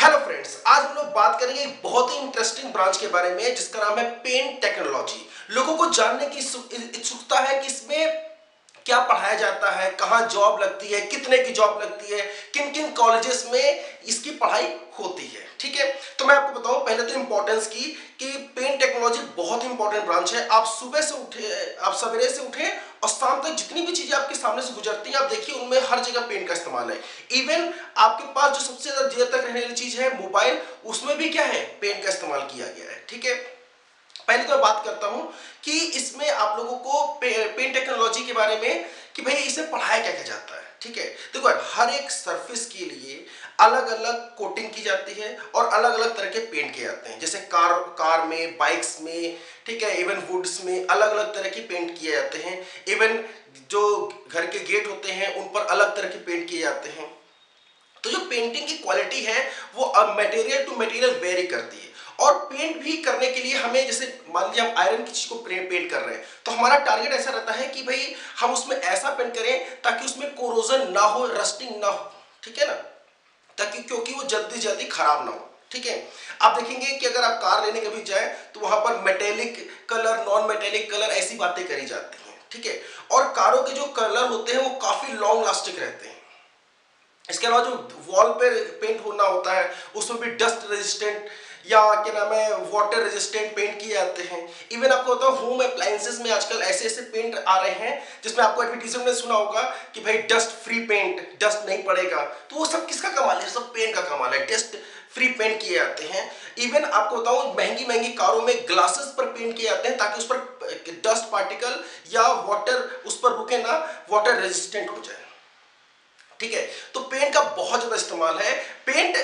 Hello friends, आज हम लोग बात करेंगे एक बहुत ही इंटरेस्टिंग ब्रांच के बारे में जिसका नाम है पेंट टेक्नोलॉजी। लोगों को जानने की उत्सुकता है कि इसमें क्या पढ़ाया जाता है, कहाँ जॉब लगती है, कितने की जॉब लगती है, किन किन कॉलेजेस में इसकी पढ़ाई होती है। ठीक है, तो मैं आपको बताऊं पहले तो इंपॉर्टेंस की कि पेंट टेक्नोलॉजी बहुत इंपॉर्टेंट ब्रांच है। आप सवेरे से उठे और शाम तक जितनी भी चीजें आपके सामने से गुजरती हैं आप देखिए, उनमें हर जगह पेंट का इस्तेमाल है। इवन आपके पास जो सबसे ज्यादा देर तक रहने वाली चीज है मोबाइल, उसमें भी क्या है, पेंट का इस्तेमाल किया गया है। ठीक है, पहले तो मैं बात करता हूं कि इसमें आप लोगों को पेंट टेक्नोलॉजी के बारे में कि भाई इसे पढ़ाया क्या क्या जाता है। ठीक है, देखो हर एक सरफेस के लिए अलग अलग कोटिंग की जाती है और अलग अलग तरह के पेंट किए जाते हैं, जैसे कार में, बाइक्स में, ठीक है, इवन वुड्स में अलग अलग तरह के पेंट किए जाते हैं। इवन जो घर के गेट होते हैं उन पर अलग तरह के पेंट किए जाते हैं। तो जो पेंटिंग की क्वालिटी है वो मटेरियल टू मटेरियल वेरी करती है। और पेंट भी करने के लिए हमें, जैसे मान लीजिए हम आयरन की चीज को पेंट कर रहे हैं, तो हमारा टारगेट ऐसा रहता है कि भाई हम उसमें ऐसा पेंट करें ताकि उसमें कोरोजन ना हो, रस्टिंग ना हो। ठीक है ना, ताकि क्योंकि वो जल्दी जल्दी खराब ना हो। ठीक है, आप देखेंगे कि अगर आप कार लेने के भी जाए तो वहां पर metallic colour, non metallic colour, ऐसी बातें करी जाती हैं। ठीक है, और कारों के जो कलर होते हैं वो काफी लॉन्ग लास्टिंग रहते हैं। इसके अलावा जो वॉल पे पेंट होना होता है उसमें भी डस्ट रेजिस्टेंट या क्या नाम है, वाटर रेजिस्टेंट पेंट किए जाते हैं। इवन आपको होता है होम अप्लायंसेस में आजकल ऐसे ऐसे पेंट आ रहे हैं जिसमें आपको एडवर्टीजमेंट में सुना होगा कि भाई डस्ट फ्री पेंट, डस्ट नहीं पड़ेगा। तो वो सब किसका कमाल है, सब पेंट का कमाल है, डस्ट फ्री पेंट किए जाते हैं। इवन आपको बताऊँ महंगी महंगी कारों में ग्लासेस पर पेंट किए जाते हैं ताकि उस पर डस्ट पार्टिकल या वाटर उस पर रुके ना, वाटर रेजिस्टेंट हो जाए। ठीक है, तो पेंट का बहुत ज्यादा इस्तेमाल है। पेंट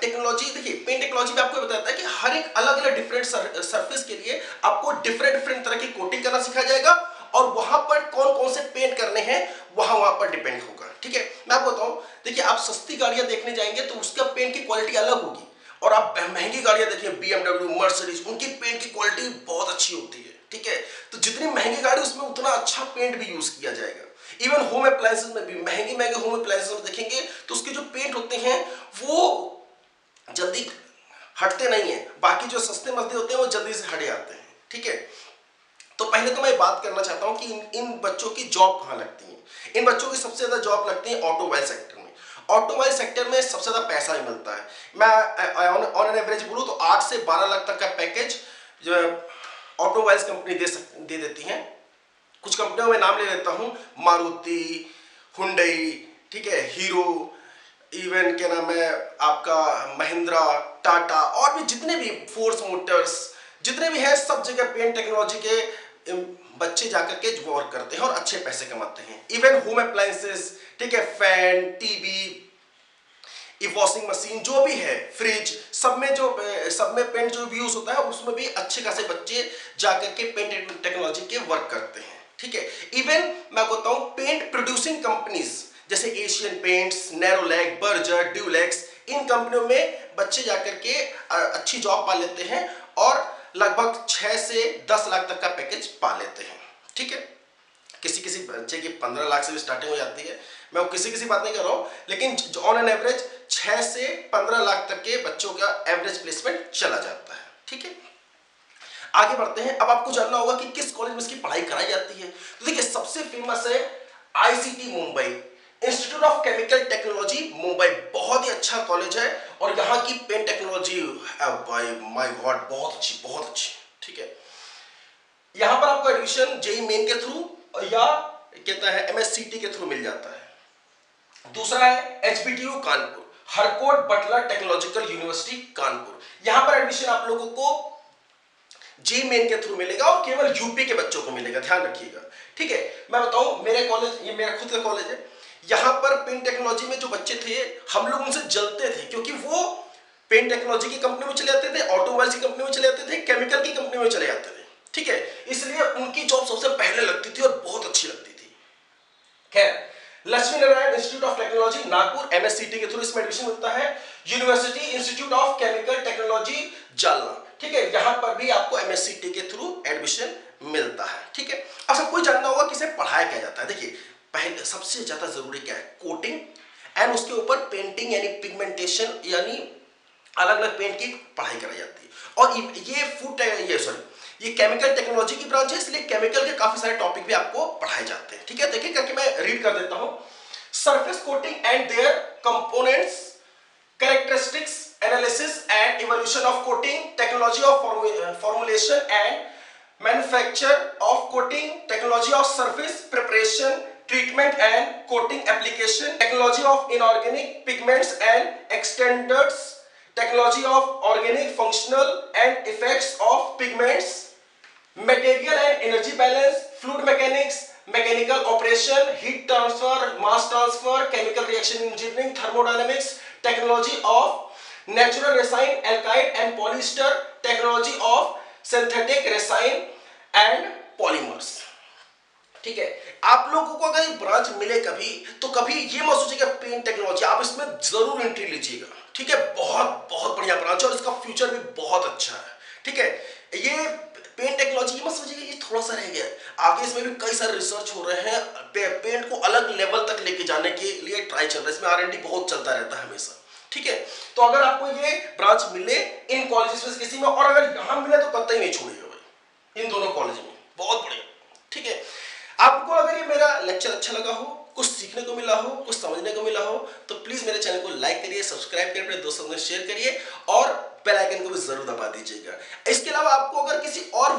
टेक्नोलॉजी, देखिए पेंट टेक्नोलॉजी में आपको बताता है कि हर एक अलग अलग डिफरेंट सरफेस के लिए आपको डिफरेंट तरह की कोटिंग करना सिखाया जाएगा और वहां पर कौन कौन से पेंट करने हैं वहां पर डिपेंड होगा। ठीक है, मैं आपको बताऊं, देखिए आप सस्ती गाड़ियां देखने जाएंगे तो उसका पेंट की क्वालिटी अलग होगी और आप महंगी गाड़ियां देखिए BMW, मर्सिडीज, उनकी पेंट की क्वालिटी बहुत अच्छी होती है। ठीक है, तो जितनी महंगी गाड़ी उसमें उतना अच्छा पेंट भी यूज किया जाएगा। इवन होम अप्लायंसेस में भी महंगे होम अप्लायंसेस में देखेंगे तो उसके जो पेंट होते हैं वो जल्दी हटते नहीं है, बाकी जो सस्ते मस्ते होते हैं वो जल्दी से हट जाते हैं। ठीक है, तो पहले तो मैं बात करना चाहता हूं कि इन बच्चों की जॉब कहां लगती है। इन बच्चों की सबसे ज्यादा जॉब लगती है ऑटोमोबाइल सेक्टर में। ऑटोमोबाइल सेक्टर में सबसे ज्यादा पैसा भी मिलता है। मैं ऑन एन एवरेज बोलूँ तो 8 से 12 लाख तक का पैकेज जो ऑटोमोबाइल्स कंपनी दे देती है। कुछ कंपनियों में नाम ले लेता हूँ, मारुति, हुंडई, ठीक है, हीरो, इवन क्या नाम है आपका महिंद्रा, टाटा, और भी जितने भी फोर्स मोटर्स जितने भी हैं, सब जगह पेंट टेक्नोलॉजी के बच्चे जाकर के वर्क करते हैं और अच्छे पैसे कमाते हैं। इवन होम अप्लायंसेस, ठीक है, फैन, टीवी, वॉशिंग मशीन, जो भी है, फ्रिज, सब में पेंट जो भी यूज होता है उसमें भी अच्छे खासे बच्चे जाकर के पेंट टेक्नोलॉजी के वर्क करते हैं। ठीक है, इवन मैं बोलता हूं पेंट प्रोड्यूसिंग कंपनीज जैसे Asian Paints, Nerolac, Berger, Dulux, इन कंपनियों में बच्चे जाकर के अच्छी जॉब पा लेते हैं और लगभग 6 से 10 लाख तक का पैकेज पा लेते हैं। ठीक है, किसी किसी बच्चे की 15 लाख से भी स्टार्टिंग हो जाती है। मैं किसी बात नहीं कर रहा हूँ, लेकिन ऑन एन एवरेज 6 से 15 लाख तक के बच्चों का एवरेज प्लेसमेंट चला जाता है। ठीक है, आगे बढ़ते हैं। अब आपको जानना होगा कि किस कॉलेज में इसकी पढ़ाई कराई जाती है। तो देखिए सबसे फेमस है ICT Mumbai, institute of chemical technology Mumbai, बहुत ही अच्छा कॉलेज है और यहाँ की पेंट टेक्नोलॉजी माय गॉड बहुत अच्छी, बहुत अच्छी। ठीक है, यहाँ पर आपको एडमिशन जेईई मेन के थ्रू या कहता है MSCT के थ्रू मिल जाता है। दूसरा है HBTU Kanpur, Harcourt Butler technological university Kanpur, यहाँ पर एडमिशन आप लोगों को जी मेन के थ्रू मिलेगा और केवल यूपी के बच्चों को मिलेगा, ध्यान रखिएगा। ठीक है, मैं बताऊं मेरे कॉलेज, ये मेरा खुद का कॉलेज है, यहाँ पर पेंट टेक्नोलॉजी में जो बच्चे थे हम लोग उनसे जलते थे क्योंकि वो पेंट टेक्नोलॉजी की कंपनी में चले जाते थे, ऑटोमोबाइल्स की कंपनी में चले जाते थे, केमिकल की कंपनी में चले जाते थे। ठीक है, इसलिए उनकी जॉब सबसे पहले लगती थी और बहुत अच्छी लगती थी। खैर, Laxmi Narayan institute of technology Nagpur MSCT के थ्रू इसमें एडमिशन मिलता है। University institute of chemical technology Jalna, ठीक है, यहां पर भी आपको MSCT के थ्रू एडमिशन मिलता है। ठीक है, अब सबको जानना होगा कि इसे पढ़ाया क्या जाता है। देखिए पहले सबसे ज्यादा जरूरी क्या है, कोटिंग एंड उसके ऊपर पेंटिंग यानी पिगमेंटेशन यानी अलग अलग पेंट की पढ़ाई कराई जाती है। और ये ये केमिकल टेक्नोलॉजी की ब्रांच है, इसलिए केमिकल के काफी सारे टॉपिक भी आपको पढ़ाए जाते हैं। ठीक है, देखिए करके मैं रीड कर देता हूं। Surface coating and their components, characteristics, analysis and evolution of coating, technology of formulation and manufacture of coating, technology of surface preparation, treatment and coating application, technology of inorganic pigments and extenders, technology of organic functional and effects of pigments, material and energy balance, fluid mechanics, mechanical operation, heat transfer, mass transfer, chemical reaction engineering, thermodynamics, technology of natural resin, alkyd and polyester, technology of synthetic रेसाइन and polymers. ठीक है, आप लोगों को अगर ये branch मिले कभी तो कभी ये मत सोचिएगा पेंट टेक्नोलॉजी, आप इसमें जरूर एंट्री लीजिएगा। ठीक है, बहुत बहुत बढ़िया ब्रांच है और इसका फ्यूचर भी बहुत अच्छा है। ठीक है, ये पेंट टेक्नोलॉजी मत समझिए ये थोड़ा सा रह गया, आगे इसमें भी कई सारे रिसर्च हो रहे हैं, पेंट को अलग लेवल तक लेके जाने के लिए ट्राई चल रहा है, इसमें R&D बहुत चलता रहता है हमेशा। ठीक है, तो अगर आपको ये ब्रांच मिले इन कॉलेजेस में किसी में, और अगर यहाँ मिले तो कतई नहीं छोड़िएगा भाई, इन दोनों कॉलेज में बहुत बढ़िया। ठीक है, आपको अगर ये मेरा लेक्चर अच्छा लगा हो, कुछ सीखने को मिला हो, कुछ समझने को मिला हो, तो प्लीज मेरे चैनल को लाइक करिए, सब्सक्राइब करिए, अपने दोस्तों में शेयर करिए और बेल आइकन को भी जरूर दबा दीजिएगा। इसके अलावा आपको अगर किसी और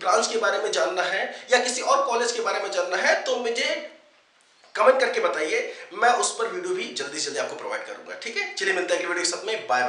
ब्रांच के बारे में जानना है या किसी और कॉलेज के बारे में जानना है तो मुझे कमेंट करके बताइए, मैं उस पर वीडियो भी जल्दी से जल्दी आपको प्रोवाइड करूंगा। ठीक है, चलिए मिलते हैं अगली वीडियो के साथ में, बाय बाय।